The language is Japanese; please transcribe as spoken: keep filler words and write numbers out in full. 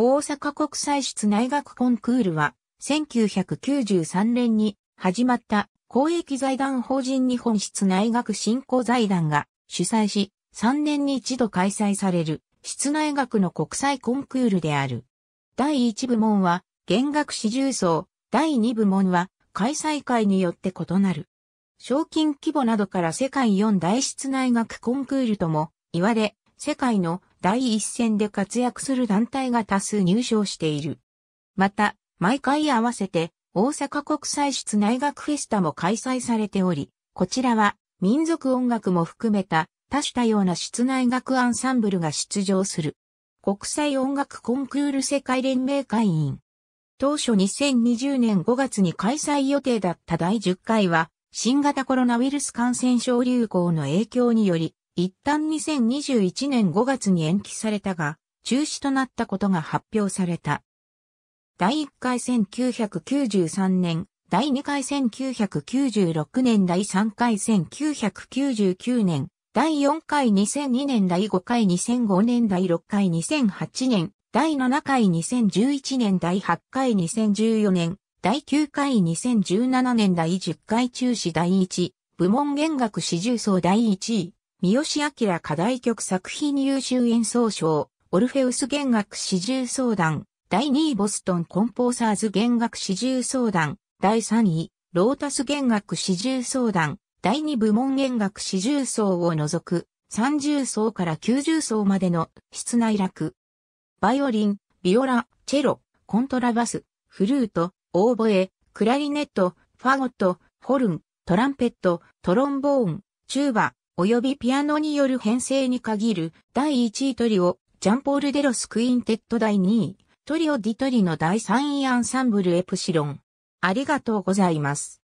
大阪国際室内楽コンクールは、せんきゅうひゃくきゅうじゅうさんねんに始まった公益財団法人日本室内楽振興財団が主催し、さんねんに一度開催される室内楽の国際コンクールである。だいいち部門は弦楽四重奏、だいに部門は開催会によって異なる。賞金規模などから世界よん大室内楽コンクールとも言われ、世界の第一線で活躍する団体が多数入賞している。また、毎回合わせて大阪国際室内楽フェスタも開催されており、こちらは民族音楽も含めた多種多様な室内楽アンサンブルが出場する。国際音楽コンクール世界連盟会員。当初にせんにじゅうねんごがつに開催予定だっただいじゅっかいは、新型コロナウイルス感染症流行の影響により、一旦にせんにじゅういちねんごがつに延期されたが、中止となったことが発表された。だいいっかいせんきゅうひゃくきゅうじゅうさんねん、だいにかいせんきゅうひゃくきゅうじゅうろくねん、だいさんかいせんきゅうひゃくきゅうじゅうきゅうねん、だいよんかいにせんにねん、だいごかいにせんごねん、だいろっかいにせんはちねん、だいななかいにせんじゅういちねん、だいはっかいにせんじゅうよねん、だいきゅうかいにせんじゅうななねん、だいじゅっかい中止。だいいち部門弦楽四重奏。だいいちい三好明課題曲作品優秀演奏賞、オルフェウス弦楽四重奏団。だいにいボストンコンポーサーズ弦楽四重奏団。だいさんいロータス弦楽四重奏団。だいに部門弦楽四重奏を除く、さんじゅう奏からきゅうじゅう奏までの室内楽。バイオリン、ビオラ、チェロ、コントラバス、フルート、オーボエ、クラリネット、ファゴット、ホルン、トランペット、トロンボーン、チューバ、及びピアノによる編成に限る。だいいちいトリオ、ジャンポール・デロスクインテット。だいにい、トリオ・ディトリの。だいさんいアンサンブルエプシロン。ありがとうございます。